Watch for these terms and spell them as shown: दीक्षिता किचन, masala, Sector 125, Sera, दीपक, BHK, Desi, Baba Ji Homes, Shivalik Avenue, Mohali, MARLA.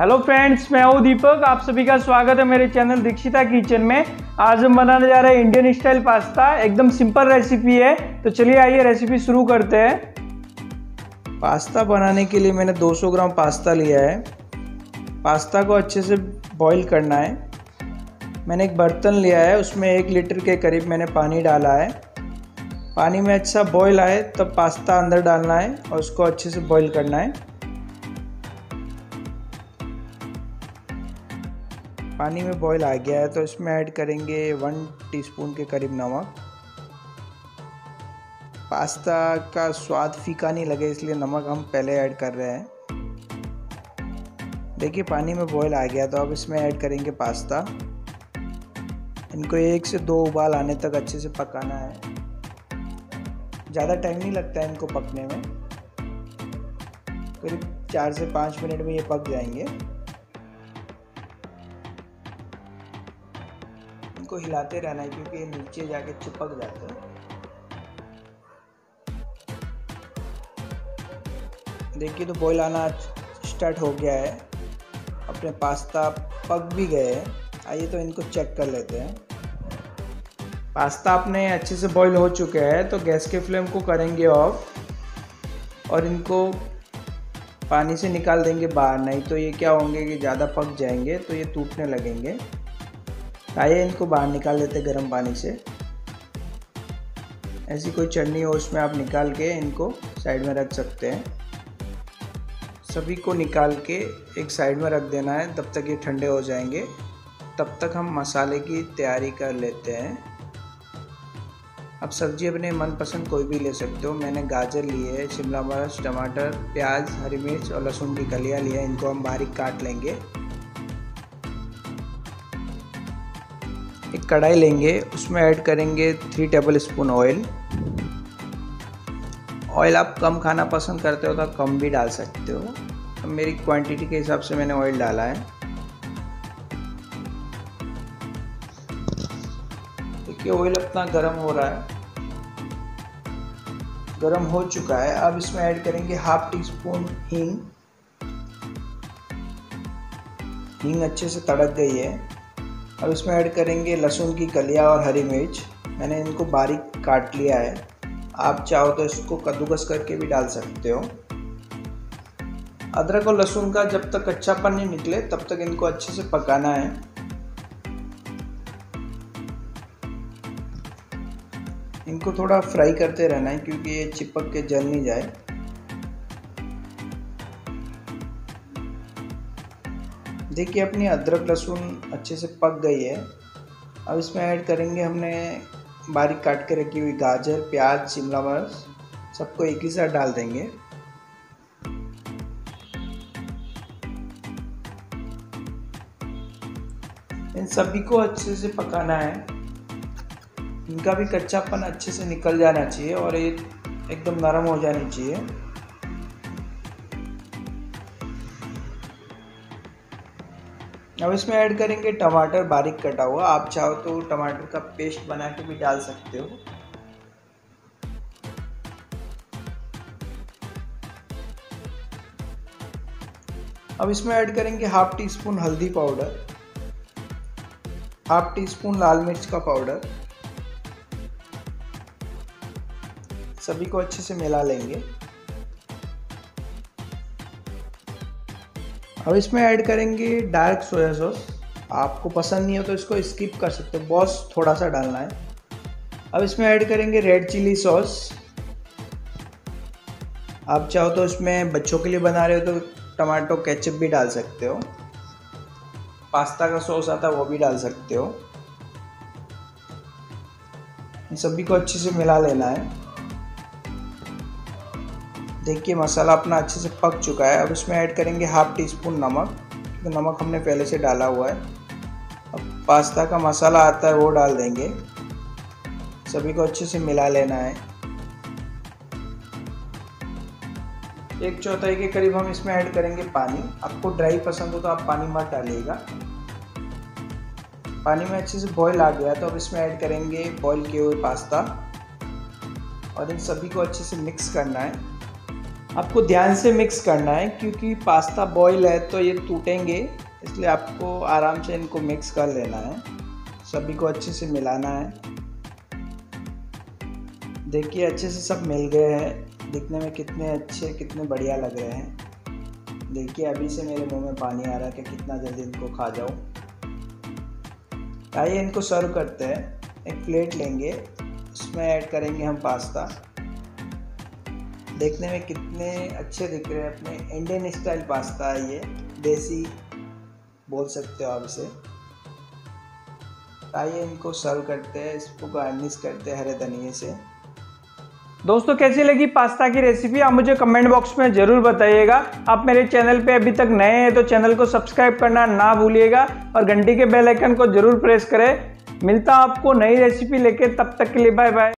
Hello friends, मैं हूँ दीपक। आप सभी का स्वागत है मेरे चैनल दीक्षिता किचन में। आज हम बनाने जा रहे हैं इंडियन स्टाइल पास्ता। एकदम सिंपल रेसिपी है, तो चलिए आइए रेसिपी शुरू करते हैं। पास्ता बनाने के लिए मैंने 200 ग्राम पास्ता लिया है। पास्ता को अच्छे से बॉईल करना है। मैंने एक बर्तन लिया है, उसमें 1 लीटर के करीब मैंने पानी डाला है। पानी में अच्छा बॉईल आए तब पास्ता अंदर डालना है और उसको अच्छे से बॉईल करना है। पानी में बॉईल आ गया है तो इसमें ऐड करेंगे 1 टीस्पून के करीब नमक। पास्ता का स्वाद फीका नहीं लगे इसलिए नमक हम पहले ऐड कर रहे हैं। देखिए पानी में बॉईल आ गया तो अब इसमें ऐड करेंगे पास्ता। इनको 1 से 2 उबाल आने तक अच्छे से पकाना है। ज़्यादा टाइम नहीं लगता है इनको पकने में, करीब 4 से 5 मिनट में ये पक जाएंगे। को हिलाते रहना है क्योंकि ये नीचे जाके चिपक जाते हैं। देखिए तो बॉईल आना स्टार्ट हो गया है। अपने पास्ता पक भी गए हैं। आइए तो इनको चेक कर लेते हैं। पास्ता अपने अच्छे से बॉईल हो चुके हैं तो गैस के फ्लेम को करेंगे ऑफ और इनको पानी से निकाल देंगे बाहर, नहीं तो ये क्या होंगे कि ज़्यादा पक जाएंगे तो ये टूटने लगेंगे। आइए इनको बाहर निकाल लेते गर्म पानी से। ऐसी कोई चटनी हो उसमें आप निकाल के इनको साइड में रख सकते हैं। सभी को निकाल के एक साइड में रख देना है, तब तक ये ठंडे हो जाएंगे। तब तक हम मसाले की तैयारी कर लेते हैं। आप सब्जी अपने मनपसंद कोई भी ले सकते हो। मैंने गाजर ली है, शिमला मिर्च, टमाटर, प्याज, हरी मिर्च और लहसुन की कलियाँ ली है। इनको हम बारीक काट लेंगे। एक कढ़ाई लेंगे, उसमें ऐड करेंगे 3 टेबल स्पून ऑयल। ऑयल आप कम खाना पसंद करते हो तो आप कम भी डाल सकते हो। तो मेरी क्वांटिटी के हिसाब से मैंने ऑयल डाला है। देखिए ऑयल अपना गर्म हो रहा है, गर्म हो चुका है। अब इसमें ऐड करेंगे 1/2 टीस्पून हींग। हींग अच्छे से तड़क गई है। अब इसमें ऐड करेंगे लहसुन की कलियाँ और हरी मिर्च। मैंने इनको बारीक काट लिया है, आप चाहो तो इसको कद्दूकस करके भी डाल सकते हो। अदरक और लहसुन का जब तक कच्चापन नहीं निकले तब तक इनको अच्छे से पकाना है। इनको थोड़ा फ्राई करते रहना है क्योंकि ये चिपक के जल नहीं जाए। देखिए अपनी अदरक लहसुन अच्छे से पक गई है। अब इसमें ऐड करेंगे हमने बारीक काट के रखी हुई गाजर, प्याज, शिमला मिर्च, सबको एक ही साथ डाल देंगे। इन सभी को अच्छे से पकाना है। इनका भी कच्चापन अच्छे से निकल जाना चाहिए और ये एकदम नरम हो जानी चाहिए। अब इसमें ऐड करेंगे टमाटर बारीक कटा हुआ। आप चाहो तो टमाटर का पेस्ट बना के भी डाल सकते हो। अब इसमें ऐड करेंगे 1/2 टीस्पून हल्दी पाउडर, 1/2 टीस्पून लाल मिर्च का पाउडर। सभी को अच्छे से मिला लेंगे। अब इसमें ऐड करेंगे डार्क सोया सॉस। आपको पसंद नहीं हो तो इसको स्किप कर सकते हो, बहुत थोड़ा सा डालना है। अब इसमें ऐड करेंगे रेड चिली सॉस। आप चाहो तो इसमें बच्चों के लिए बना रहे हो तो टमाटो केचप भी डाल सकते हो। पास्ता का सॉस आता है वो भी डाल सकते हो। इन सभी को अच्छे से मिला लेना है। देखिए मसाला अपना अच्छे से पक चुका है। अब इसमें ऐड करेंगे 1/2 टीस्पून नमक। तो नमक हमने पहले से डाला हुआ है। अब पास्ता का मसाला आता है वो डाल देंगे। सभी को अच्छे से मिला लेना है। 1/4 के करीब हम इसमें ऐड करेंगे पानी। आपको ड्राई पसंद हो तो आप पानी मत डालिएगा। पानी में अच्छे से बॉईल आ गया तो अब इसमें ऐड करेंगे बॉईल किए हुए पास्ता और इन सभी को अच्छे से मिक्स करना है। आपको ध्यान से मिक्स करना है क्योंकि पास्ता बॉईल है तो ये टूटेंगे, इसलिए आपको आराम से इनको मिक्स कर लेना है। सभी को अच्छे से मिलाना है। देखिए अच्छे से सब मिल गए हैं, दिखने में कितने अच्छे कितने बढ़िया लग रहे हैं। देखिए अभी से मेरे मुंह में पानी आ रहा है कि कितना जल्दी इनको खा जाऊं। आइए इनको सर्व करते हैं। एक प्लेट लेंगे, उसमें ऐड करेंगे हम पास्ता। देखने में कितने अच्छे दिख रहे हैं, अपने इंडियन स्टाइल पास्ता है, ये देसी बोल सकते हो आप इसे। आइए इनको सर्व करते हैं, इसको गार्निश करते हैं हरे धनिये से। दोस्तों कैसी लगी पास्ता की रेसिपी, आप मुझे कमेंट बॉक्स में ज़रूर बताइएगा। आप मेरे चैनल पे अभी तक नए हैं तो चैनल को सब्सक्राइब करना ना भूलिएगा और घंटी के बेल आइकन को ज़रूर प्रेस करें। मिलता आपको नई रेसिपी लेके, तब तक के लिए बाय बाय।